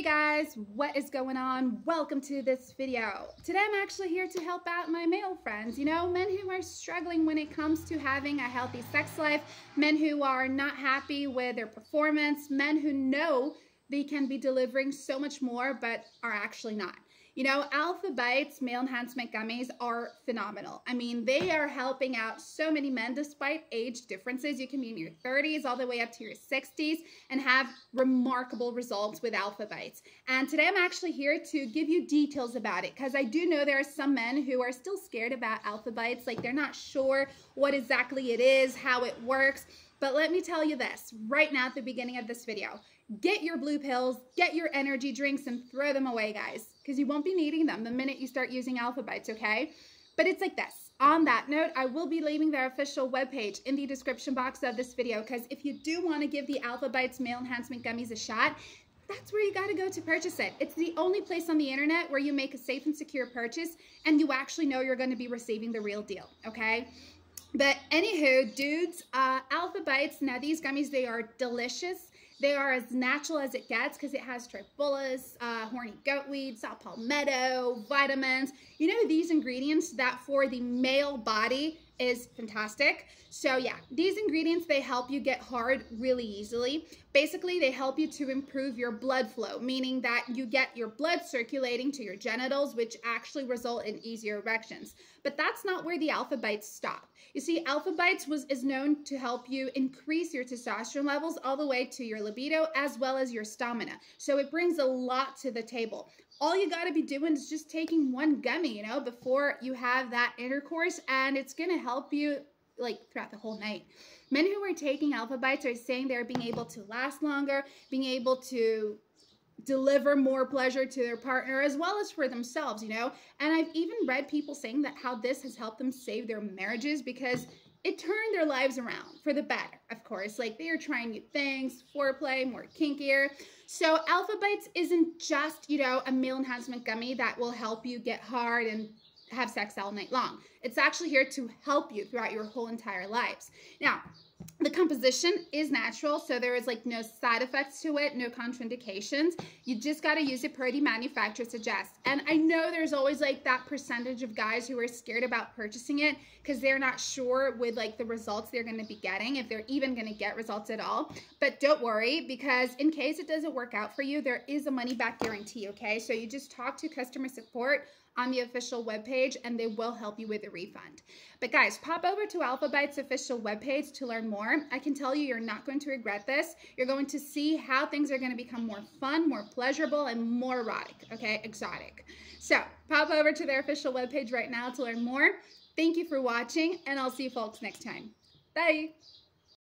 Hey guys, what is going on? Welcome to this video. Today I'm actually here to help out my male friends, you know, men who are struggling when it comes to having a healthy sex life, men who are not happy with their performance, men who know they can be delivering so much more but are actually not. You know, Alpha Bites male enhancement gummies are phenomenal. I mean, they are helping out so many men despite age differences. You can be in your 30s all the way up to your 60s and have remarkable results with Alpha Bites. And today I'm actually here to give you details about it because I do know there are some men who are still scared about Alpha Bites. Like they're not sure what exactly it is, how it works. But let me tell you this right now at the beginning of this video. Get your blue pills, get your energy drinks, and throw them away, guys, because you won't be needing them the minute you start using Alpha Bites, okay? But it's like this. On that note, I will be leaving their official webpage in the description box of this video, because if you do want to give the Alpha Bites Male Enhancement Gummies a shot, that's where you got to go to purchase it. It's the only place on the internet where you make a safe and secure purchase, and you actually know you're going to be receiving the real deal, okay? But anywho, dudes, Alpha Bites, now these gummies, they are delicious. They are as natural as it gets because it has tripholas, horny goatweed, saw palmetto, vitamins. You know, these ingredients that for the male body is fantastic. So yeah, these ingredients, they help you get hard really easily. Basically, they help you to improve your blood flow, meaning that you get your blood circulating to your genitals, which actually result in easier erections. But that's not where the Alpha Bites stop. You see, Alpha Bites is known to help you increase your testosterone levels all the way to your libido as well as your stamina. So it brings a lot to the table. All you got to be doing is just taking one gummy, you know, before you have that intercourse, and it's going to help you like throughout the whole night. Men who are taking Alpha Bites are saying they're being able to last longer, being able to deliver more pleasure to their partner as well as for themselves, you know. And I've even read people saying that how this has helped them save their marriages because it turned their lives around for the better, of course. Like they are trying new things, foreplay, more kinkier. So Alpha Bites isn't just, you know, a male enhancement gummy that will help you get hard and have sex all night long. It's actually here to help you throughout your whole entire lives. Now, the composition is natural, so there is like no side effects to it, no contraindications. You just got to use it per the manufacturer suggests. And I know there's always like that percentage of guys who are scared about purchasing it because they're not sure with like the results they're going to be getting, if they're even going to get results at all. But don't worry, because in case it doesn't work out for you, there is a money-back guarantee, okay? So you just talk to customer support on the official webpage and they will help you with a refund. But guys, pop over to Alpha Bites official webpage to learn more. I can tell you, you're not going to regret this. You're going to see how things are going to become more fun, more pleasurable, and more erotic, okay, exotic. So pop over to their official webpage right now to learn more. Thank you for watching, and I'll see you folks next time. Bye.